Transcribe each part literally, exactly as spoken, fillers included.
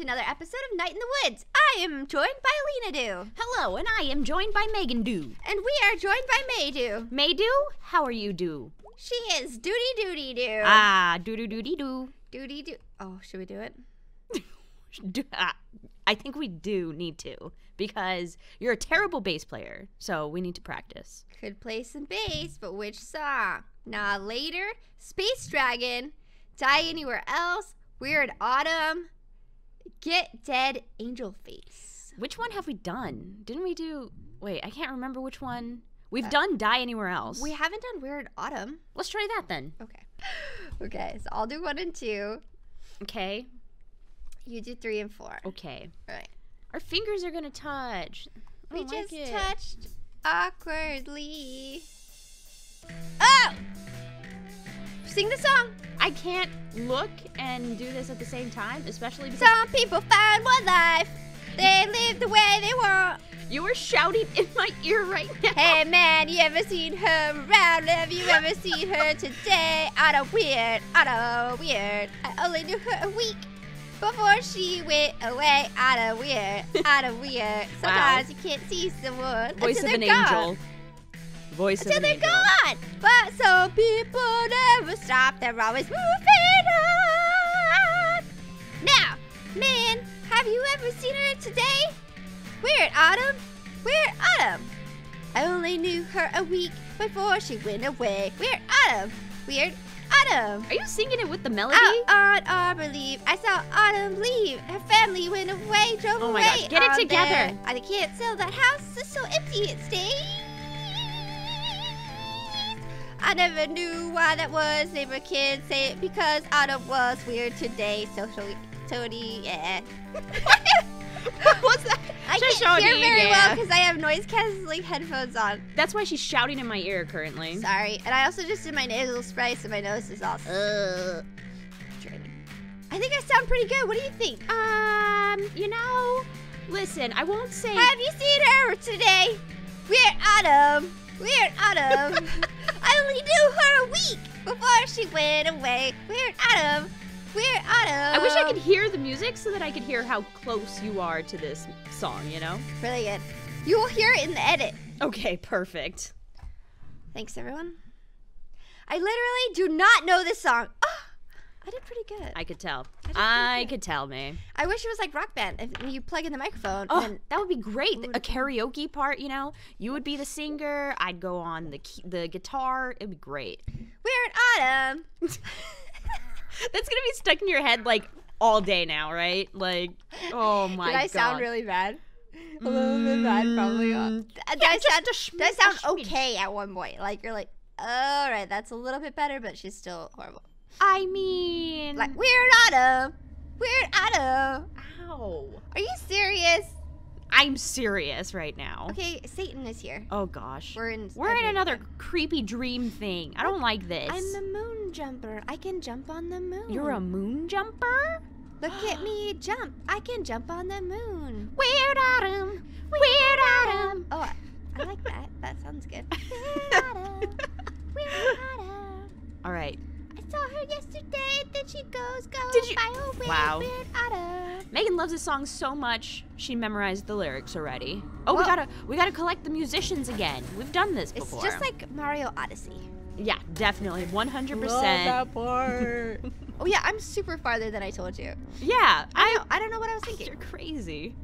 to another episode of Night in the Woods. I am joined by Lina Do. Hello, and I am joined by Megan Do. And we are joined by May Do. May Do, how are you do? She is Doody Doody Do. Ah, Doody Doody Do. Doody Do. Oh, should we do it? I think we do need to, because you're a terrible bass player, so we need to practice. Could play some bass, but which song? Nah, later. Space Dragon. Die Anywhere Else. Weird Autumn. Get Dead. Angel Face. Which one have we done? Didn't we do... Wait, I can't remember which one. We've uh, done Die Anywhere Else. We haven't done Weird Autumn. Let's try that then. Okay. Okay, so I'll do one and two. Okay. You do three and four. Okay. All right. Our fingers are gonna touch. I we just like touched awkwardly. Oh! Sing the song. I can't look and do this at the same time, especially because some people find one life. They live the way they want. You are shouting in my ear right now. Hey man, you ever seen her around? Have you ever seen her today? Auto weird, auto weird. I only knew her a week before she went away. Out of weird, out of weird. Sometimes wow. You can't see someone Voice until of they're an gone. Angel. Voice until of an they're angel. Gone. But some people never stop. They're always moving on. Now, man, have you ever seen her today? Weird Autumn, Weird Autumn. I only knew her a week before she went away. Weird Autumn, Weird Autumn. Are you singing it with the melody? Out on our belief, I saw Autumn leave. Her family went away, drove oh my away. God. Get it together. There. I can't sell that house. It's so empty it stays. I never knew why that was. They were kids say it because Autumn was weird today. Social Tony, yeah. What was that? I Shoshone can't hear very yeah. well because I have noise canceling headphones on. That's why she's shouting in my ear currently. Sorry, and I also just did my nasal spray, so my nose is all uh, draining. I think I sound pretty good. What do you think? Um, you know, listen, I won't say. Have you seen her today? Weird Autumn, Weird Autumn. I only knew her a week before she went away. Weird Autumn. Weird Autumn. I wish I could hear the music so that I could hear how close you are to this song, you know? Really good. You will hear it in the edit. Okay, perfect. Thanks, everyone. I literally do not know this song. Oh, I did pretty good. I could tell. I, I could tell, me. I wish it was like Rock Band. If you plug in the microphone. Oh, and that would be great. A karaoke part, you know? You would be the singer. I'd go on the, key, the guitar. It'd be great. Weird Autumn. That's gonna be stuck in your head like all day now, right? Like, oh my god. Did I God. sound really bad? A little mm. bit bad, probably. Yeah, did, I sound, did I sound okay at one point? Like, you're like, all right, that's a little bit better, but she's still horrible. I mean, like, Weird Autumn, Weird Autumn. Ow. Are you serious? I'm serious right now. Okay, Satan is here. Oh gosh. We're in We're in another again. creepy dream thing. I don't like this. I'm the moon jumper. I can jump on the moon. You're a moon jumper? Look at me jump. I can jump on the moon. Weird Autumn. Weird Autumn. Oh, I like that. That sounds good. Weird Autumn. Weird Autumn. All right. I saw her yesterday, then she goes, goes Did you? by her way. Wow. Weird Autumn. Megan loves this song so much, she memorized the lyrics already. Oh, well, we gotta we gotta collect the musicians again. We've done this before. It's just like Mario Odyssey. Yeah, definitely, one hundred percent. Love that part. Oh yeah, I'm super farther than I told you. Yeah. I don't, I, I don't know what I was thinking. You're crazy.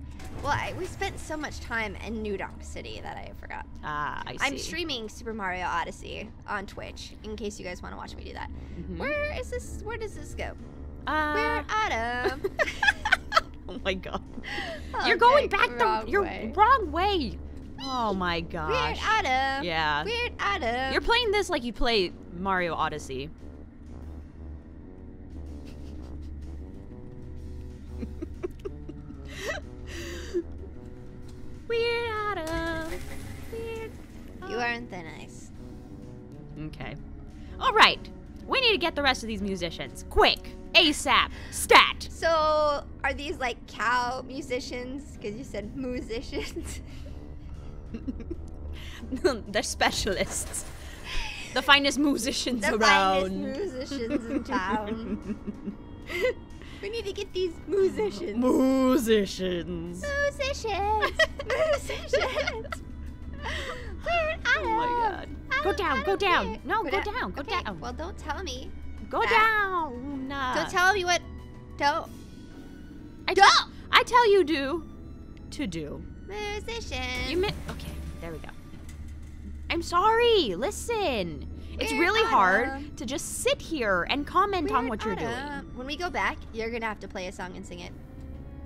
Well, I, we spent so much time in New Donk City that I forgot. Ah, I see. I'm streaming Super Mario Odyssey on Twitch, in case you guys want to watch me do that. Mm-hmm. Where is this? Where does this go? Uh, Weird Autumn. Oh my god! Oh, you're going back wrong the you're way. wrong way. Oh my gosh. Weird Autumn. Yeah. Weird Autumn. You're playing this like you play Mario Odyssey. Weird Autumn. Weird Autumn. You aren't that nice. Okay. All right. We need to get the rest of these musicians. Quick. ASAP. Stat. So, are these like cow musicians? Because you said musicians. They're specialists. The finest musicians the around. The finest musicians in town. We need to get these musicians. Musicians. Musicians. Musicians. Where oh my God. I go down, go down. Here. No, go, go down, go okay. down. Well, don't tell me. Go that. down. Nah. Don't tell me what. Don't. I don't. T I tell you do. To do. Musicians. You meant. Okay, there we go. I'm sorry. Listen. We're it's really autumn. hard to just sit here and comment We're on what autumn. you're doing. When we go back, you're gonna have to play a song and sing it.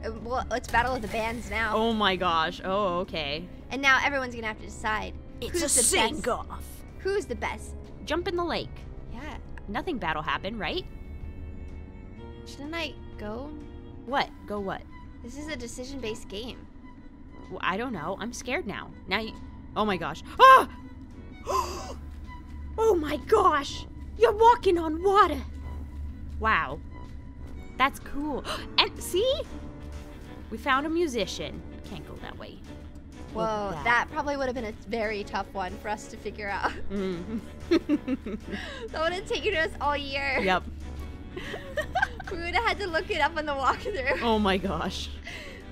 Uh, well, let's battle with the bands now. Oh my gosh. Oh, okay. And now everyone's gonna have to decide. It's who's a sing-off. Who's the best? Jump in the lake. Yeah. Nothing bad will happen, right? Shouldn't I go? What? Go what? This is a decision-based game. Well, I don't know. I'm scared now. Now you... Oh my gosh. Ah! Oh my gosh! You're walking on water! Wow. That's cool. And see? We found a musician. Can't go that way. Whoa, that. that probably would have been a very tough one for us to figure out. Mm. That would have taken us all year. Yep. We would have had to look it up on the walkthrough. Oh my gosh.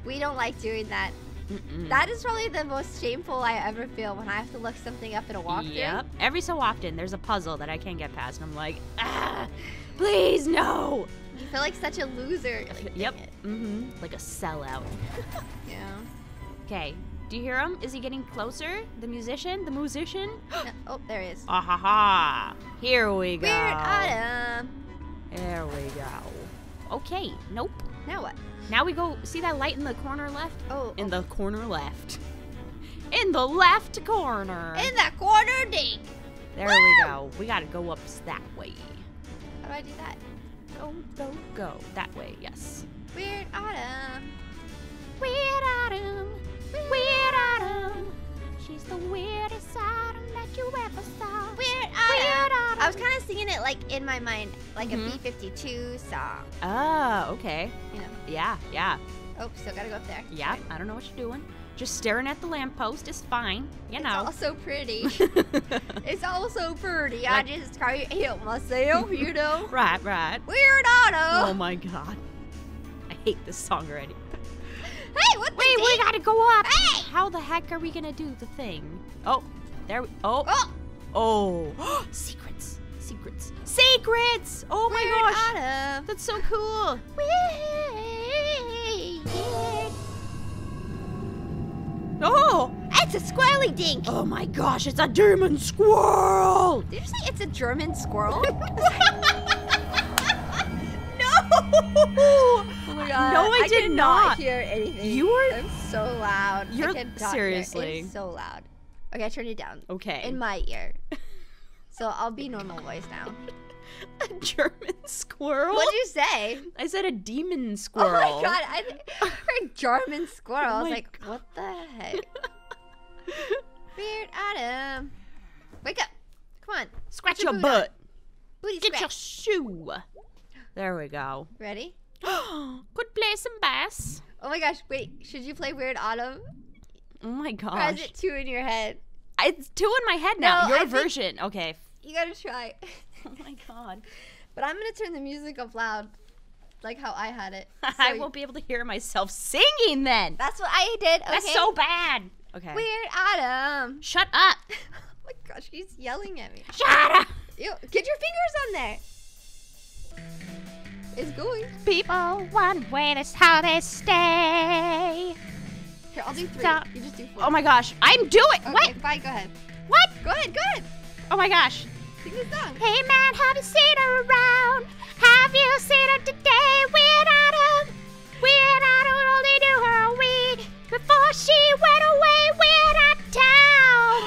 We don't like doing that. Mm-mm. That is probably the most shameful I ever feel when I have to look something up in a walkthrough. Yep. Every so often, there's a puzzle that I can't get past, and I'm like, ah, please, no. You feel like such a loser. Like, yep. Mm-hmm. Like a sellout. Yeah. Okay. Do you hear him? Is he getting closer? The musician? The musician? No. Oh, there he is. Ah ha ha. Here we go. Weird autumn. There we go. Okay. Nope. Now what? Now we go. See that light in the corner left? Oh. In oh. the corner left. In the left corner. In the corner dink. There Woo! we go. We gotta go up that way. How do I do that? Go, go, go. That way, yes. Weird autumn. Weird autumn. Weird autumn. She's the weirdest autumn that you ever saw. Weird autumn. Weird autumn. I was kind of singing it like in my mind, like mm-hmm. a B fifty-two song. Oh, okay. You know. Yeah, yeah. Oh, still gotta go up there. Yeah, right. I don't know what you're doing. Just staring at the lamppost is fine, you know. It's all so pretty. It's all so pretty. Like, I just can't help myself, you know. Right, right. Weird autumn. Oh my God. I hate this song already. Hey, what the Wait, thing? we gotta go up. Hey. How the heck are we gonna do the thing? Oh, there we, oh. Oh. Oh. Secrets, secrets, secrets. Oh Weird my gosh. Autumn. That's so cool. Weird. Oh. It's a squirrely dink. Oh my gosh, it's a German squirrel. Did you say it's a German squirrel? No. Uh, no, I, I did not hear anything. You were I'm so loud. You're I seriously it's so loud. Okay, I turned it down. Okay, in my ear. So I'll be normal voice now. A German squirrel. What'd you say? I said a demon squirrel. Oh my God! I heard German squirrel. I was oh like, God. what the heck? Weird Adam, wake up! Come on, scratch your, your butt. Booty Get scratch. your shoe. There we go. Ready? Could play some bass. Oh my gosh, wait, should you play Weird Autumn? Oh my gosh. Or is it two in your head? It's two in my head now. No, your I version. Okay. You gotta try. Oh my God. But I'm gonna turn the music up loud, like how I had it. So I won't be able to hear myself singing then. That's what I did. Okay. That's so bad. Okay. Weird Autumn. Shut up. Oh my gosh, she's yelling at me. Shut up. Ew, get your fingers on there. It's going. People, one way, that's how they stay. Here, I'll do three. Stop. You just do four. Oh my gosh, I'm doing. Okay, what? Fine, go ahead. What? Go ahead, go ahead. Oh my gosh. Sing this song. Hey man, have you seen her around? Have you seen her today? Weird Autumn. Weird Autumn only knew her a week before she went away. Weird out of town.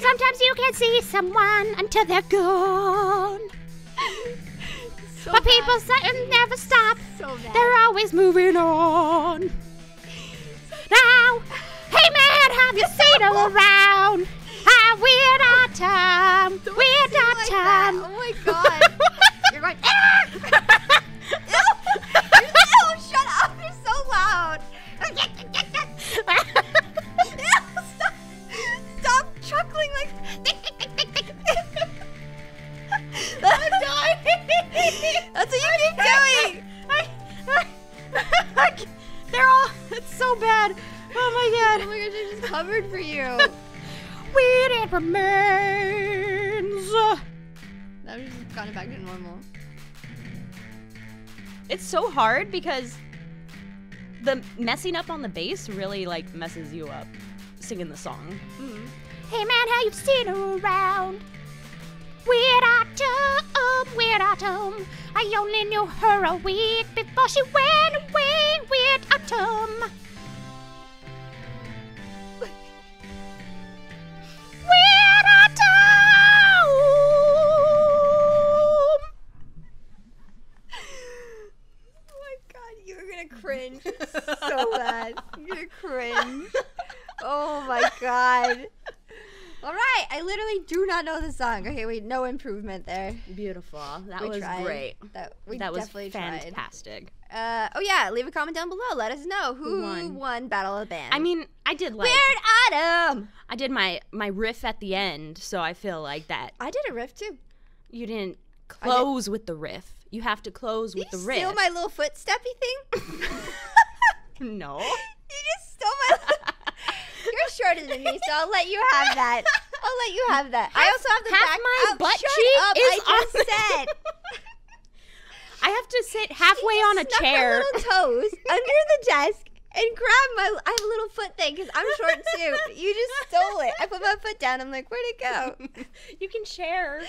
Sometimes you can't see someone until they're gone. So but bad. people say never stop. So They're always moving on. Now, hey man, have you seen her around? Ah, weird autumn, Don't weird autumn. Like oh my God. You're going, ah! Ew. You're, ew, shut up, you're so loud. Ew, stop, stop chuckling like that. I'm dying. That's what you keep doing. I, I, They're all, it's so bad. Oh my god. Oh my gosh, I just covered for you. Weed it remains. That was just kind of back to normal. It's so hard because the messing up on the bass really like messes you up singing the song. Mm-hmm. Hey man, how you've seen around? Weird autumn, weird autumn. I only knew her a week before she went away. Weird autumn. Weird autumn. Oh my god, you're gonna cringe so bad. You're gonna cringe. Oh my god. All right, I literally do not know the song. Okay, wait, no improvement there. Beautiful. That we was tried. great. That, we that definitely was fantastic. Tried. Uh, oh yeah, leave a comment down below. Let us know who, who won? won Battle of the Band. I mean, I did like Weird Autumn. I did my my riff at the end, so I feel like that. I did a riff too. You didn't close did. with the riff. You have to close did with the riff. You steal my little footsteppy thing? No. You just stole my. You're shorter than me, so I'll let you have that. I'll let you have that. Half, I also have the half back my out. butt Shut cheek up, is I just on said. I have to sit halfway on a chair. My little toes under the desk and grab my. I have a little foot thing because I'm short too. You just stole it. I put my foot down. I'm like, where'd it go? You can share.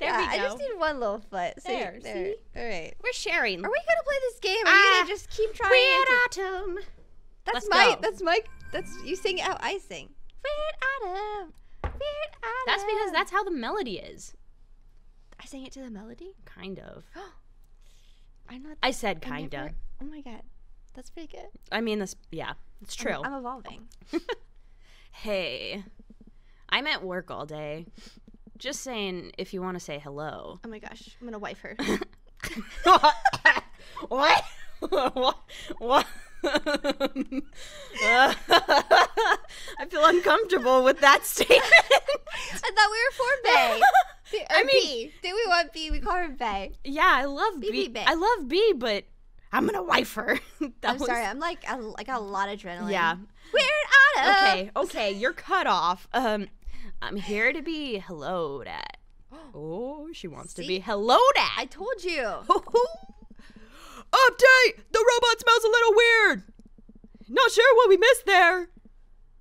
There yeah, we go. I just need one little foot. So there. there. See? All right. We're sharing. Are we gonna play this game? Are uh, we gonna just keep trying? Weird Autumn. That's Let's my. Go. That's my. That's, you sing it how I sing. Weird Autumn, Weird Autumn. That's because that's how the melody is. I sang it to the melody? Kind of. I'm not. I said kind of. Oh my god, that's pretty good. I mean, that's, yeah, it's true. I'm, I'm evolving. Hey, I'm at work all day. Just saying if you want to say hello. Oh my gosh, I'm gonna wife her. What? What? What? uh, I feel uncomfortable with that statement. I thought we were for Bay. Or I mean, B. Do we want B? We call her Bay. Yeah, I love B. B, B. I love B, but I'm gonna wife her. I'm was... sorry. I'm like, I, I got a lot of adrenaline. Yeah. Weird Autumn. Okay, okay, you're cut off. Um, I'm here to be helloed at. Oh, she wants See? to be helloed at. I told you. Update! The robot smells a little weird! Not sure what we missed there.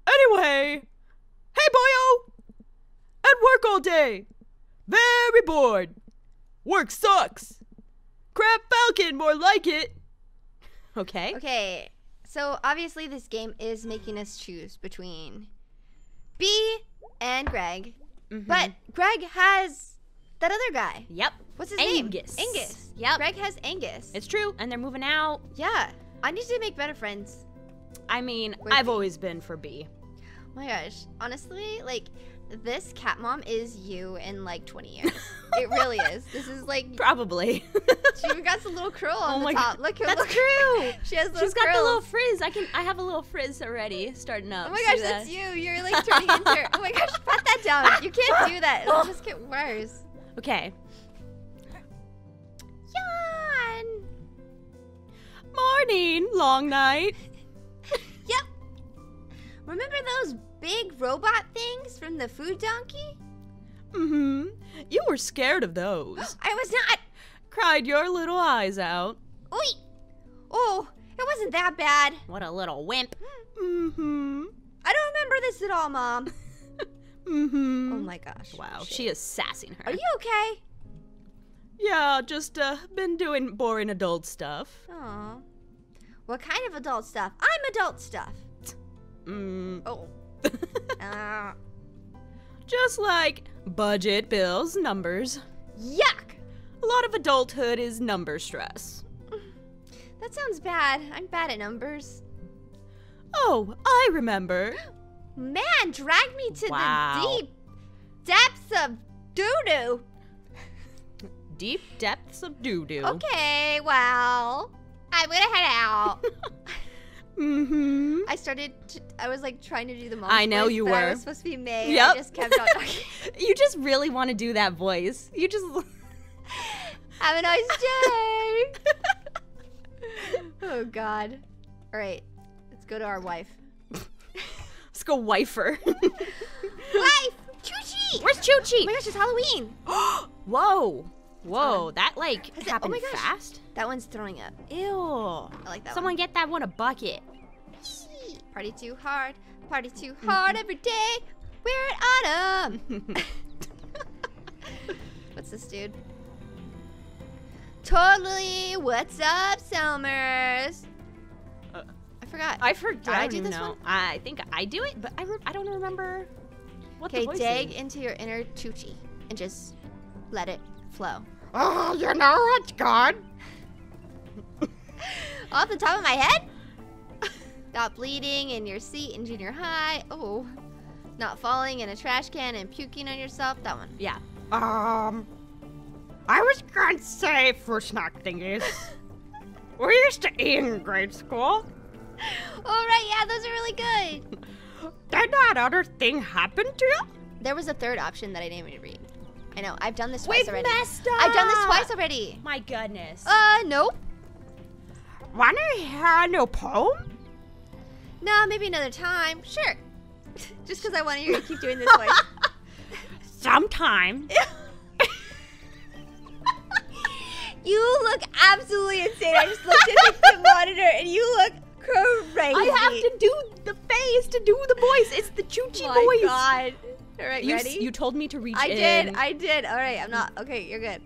Anyway, hey boyo! At work all day. Very bored. Work sucks. Crab Falcon, more like it. Okay. Okay, so obviously this game is making us choose between B and Greg. Mm-hmm. But Greg has that other guy. Yep. What's his Angus. name? Angus. Yep. Greg has Angus. It's true, and they're moving out. Yeah. I need to make better friends. I mean, With I've B. always been for B. Oh my gosh. Honestly, like, this cat mom is you in like twenty years. It really is. This is like... Probably. She even got some little curl on oh the my top. God. Look at That's look. true. She has She's got curls. the little frizz. I can. I have a little frizz already starting up. Oh my gosh, See that's that? you. You're like turning into... Oh my gosh, pat that down. You can't do that. It'll just get worse. Okay. Yawn. Morning, long night. Yep. Remember those big robot things from the food donkey? Mm-hmm. You were scared of those. I was not. Cried your little eyes out. Oi. Oh, it wasn't that bad. What a little wimp. Mm-hmm. I don't remember this at all, Mom. Mm-hmm. Oh my gosh. Wow, shit. She is sassing her. Are you okay? Yeah, just uh, been doing boring adult stuff. Aw. What kind of adult stuff? I'm adult stuff. Mm. Oh. uh. Just like budget, bills, numbers. Yuck! A lot of adulthood is number stress. That sounds bad. I'm bad at numbers. Oh, I remember. Man, drag me to wow. the deep depths of doo-doo. Deep depths of doo-doo. Okay, well, I'm gonna head out. Mm-hmm. I started, to, I was like trying to do the mom I know voice, you were. I was supposed to be May. Yep. I just kept on talking. You just really want to do that voice. You just. Have a nice day. Oh god. Alright, let's go to our wife. Let's go wife her. Wife! Choo-chee! Where's Choo-chee? Oh my gosh, it's Halloween! Whoa! Whoa, that like Has happened it, oh my fast. That one's throwing up. Ew. I like that Someone one. get that one a bucket. Party too hard, party too hard every day. We're in autumn. What's this dude? Totally, what's up, Selmers? Uh, I forgot. I forgot. Did I do this know. one? I think I do it, but I, re I don't remember what the voice is. Okay, dig into your inner Choo-chee and just let it flow. Oh, you know what's good? Off the top of my head? Stop bleeding in your seat in junior high. Oh, not falling in a trash can and puking on yourself. That one. Yeah. Um, I was gonna say for snack thingies. We used to eat in grade school. All right, yeah, those are really good. Did that other thing happen to you? There was a third option that I didn't even read. I know, I've done this twice We've already. Messed up. I've done this twice already. My goodness. Uh, nope. Wanna hear a new poem? No, maybe another time. Sure. Just because I want you to keep doing this voice. Sometime. You look absolutely insane. I just looked at the monitor and you look crazy. I have to do the face to do the voice. It's the Choo-chee oh voice. My God. All right, you, ready? You told me to reach I in. I did, I did. All right, I'm not. Okay, you're good.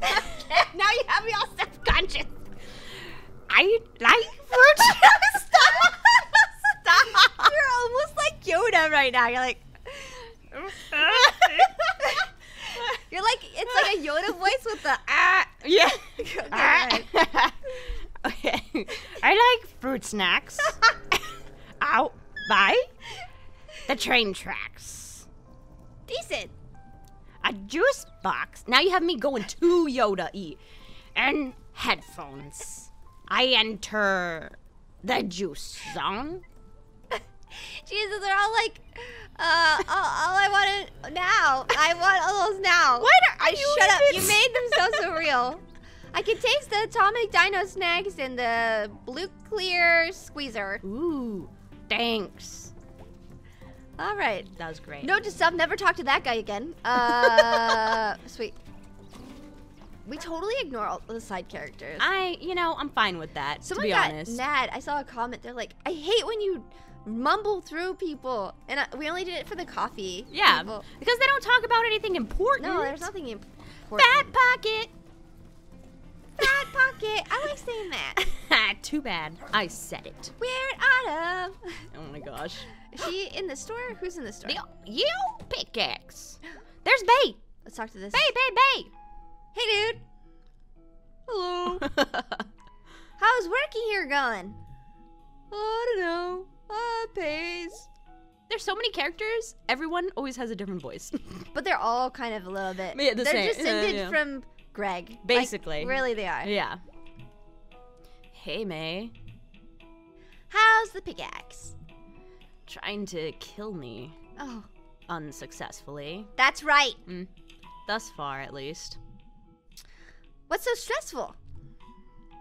Now you have me all self-conscious. I like fruit. Stop. Stop. You're almost like Yoda right now. You're like. You're like, it's like a Yoda voice with the ah. Yeah. Okay. Ah. Okay. I like fruit snacks. Out by the train tracks. Decent. A juice box. Now you have me going to Yoda-y. And headphones. I enter the juice zone. Jesus, they're all like, uh, all, all I wanted now. I want all those now. What are I you Shut up. You made them so surreal. I can taste the atomic dino snacks in the blue clear squeezer. Ooh, thanks. All right. That was great. Note to self, never talk to that guy again. Uh, sweet. We totally ignore all the side characters. I, you know, I'm fine with that, Someone to be got honest. mad. I saw a comment. They're like, I hate when you mumble through people. And I, we only did it for the coffee. Yeah, people. Because they don't talk about anything important. No, there's nothing important. Fat Pocket. Fat Pocket. I like saying that. Too bad. I said it. We're out of. Oh, my gosh. Is she in the store? Who's in the store? The, you pickaxe. There's Bay. Let's talk to this. Bay, Bay, Bay. Hey, dude. Hello. How's working here going? I don't know. Uh, pays. There's so many characters. Everyone always has a different voice. But they're all kind of a little bit. Yeah, the they're same. descended yeah, yeah. from Greg. Basically. Like, really, they are. Yeah. Hey, May. How's the pickaxe? Trying to kill me. Oh. Unsuccessfully. That's right. Mm. Thus far, at least. What's so stressful?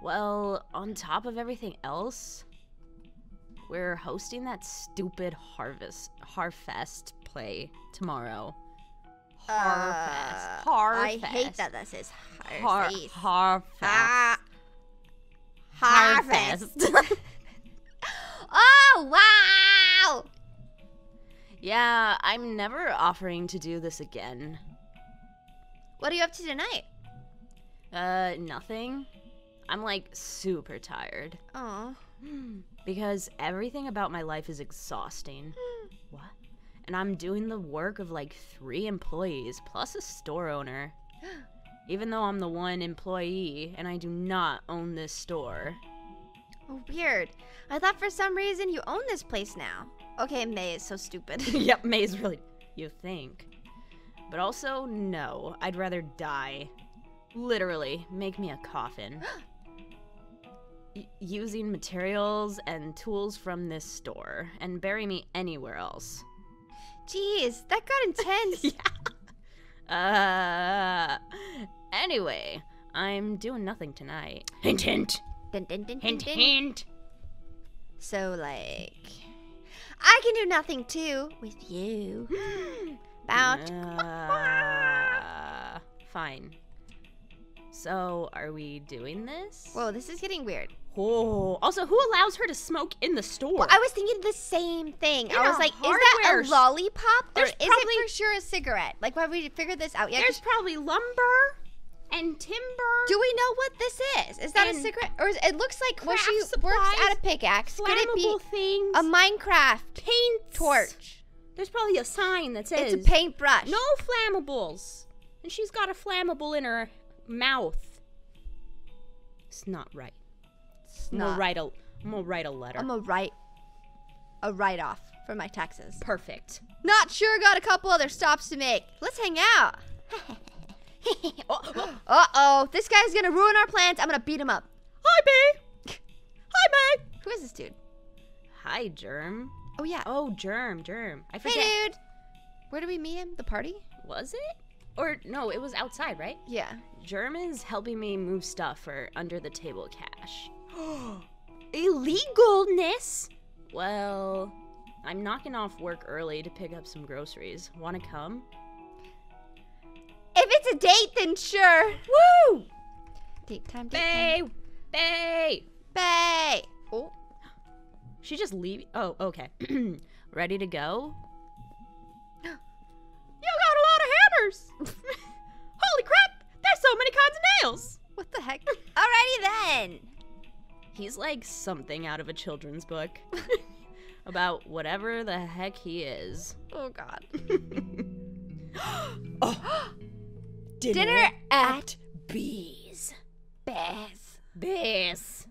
Well, on top of everything else, we're hosting that stupid Harvest Harfest play tomorrow. Harfest. Uh, Harfest. I hate that that says Harfest. Har Harfest. Uh, Harfest. Oh, wow! Yeah, I'm never offering to do this again. What are you up to tonight? Uh, nothing. I'm like super tired. Aw. Because everything about my life is exhausting. What? And I'm doing the work of like three employees plus a store owner. Even though I'm the one employee and I do not own this store. Oh, weird. I thought for some reason you own this place now. Okay, May is so stupid. Yep, May is really... You think. But also, no. I'd rather die. Literally, make me a coffin. Using materials and tools from this store, and bury me anywhere else. Jeez, that got intense. Yeah. Uh, anyway, I'm doing nothing tonight. Hint, hint. Dun, dun, dun, hint, dun, dun. hint. So, like, I can do nothing too with you. About. Uh, fine. So, are we doing this? Whoa, this is getting weird. Oh, also, who allows her to smoke in the store? Well, I was thinking the same thing. In I was like, is that a lollipop or is it for sure a cigarette? Like, why have we figured this out yet? There's probably lumber and timber. Do we know what this is? Is that a cigarette? Or is, it looks like when she works at a pickaxe. Could it be things, a Minecraft paint torch? There's probably a sign that says it's a paintbrush. No flammables. And she's got a flammable in her mouth. It's not right. I'm gonna write a, I'm gonna write a letter. I'm gonna write a write-off for my taxes. Perfect. Not sure, got a couple other stops to make. Let's hang out. Uh-oh, this guy's gonna ruin our plans. I'm gonna beat him up. Hi, B. Hi, B. Who is this dude? Hi, Germ. Oh, yeah. Oh, Germ, Germ. I forget. Hey, dude. Where did we meet him? The party? Was it? Or, no, it was outside, right? Yeah. Germ is helping me move stuff for under-the-table cash. Illegalness? Well, I'm knocking off work early to pick up some groceries. Want to come? If it's a date, then sure. Woo! Date time, date Bay. time. Bay! Bay! Oh. She just leave. Oh, okay. Ready to go? You got a lot of hammers! Holy crap! There's so many kinds of nails! What the heck? Alrighty then! He's like something out of a children's book about whatever the heck he is. Oh, God. Oh. Dinner, Dinner at Bees. Bees. Bees.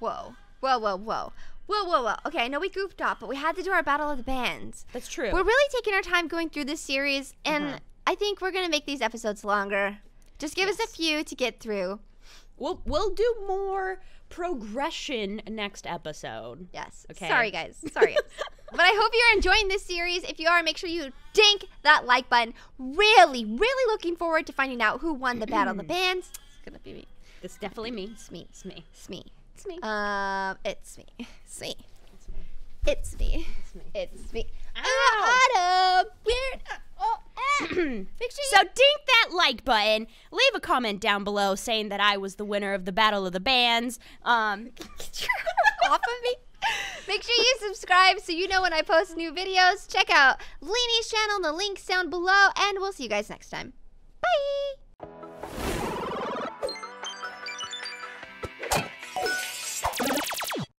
Whoa. Whoa, whoa, whoa. Whoa, whoa, whoa. Okay, I know we goofed off, but we had to do our Battle of the Bands. That's true. We're really taking our time going through this series, and mm-hmm. I think we're going to make these episodes longer. Just give yes. us a few to get through. We'll, we'll do more progression next episode. Yes. Okay. Sorry, guys. Sorry. But I hope you're enjoying this series. If you are, make sure you dink that like button. Really, really looking forward to finding out who won the Battle of the Bands. It's going to be me. It's definitely me. It's me. It's me. It's me. It's me. Um, it's me. It's me. It's me. It's me. It's me. Ow. Autumn. Weird. Oh. Make sure you so dink that like button. Leave a comment down below saying that I was the winner of the Battle of the Bands. Um, off of me. Make sure you subscribe so you know when I post new videos. Check out Lini's channel, the link's down below, and we'll see you guys next time. Bye.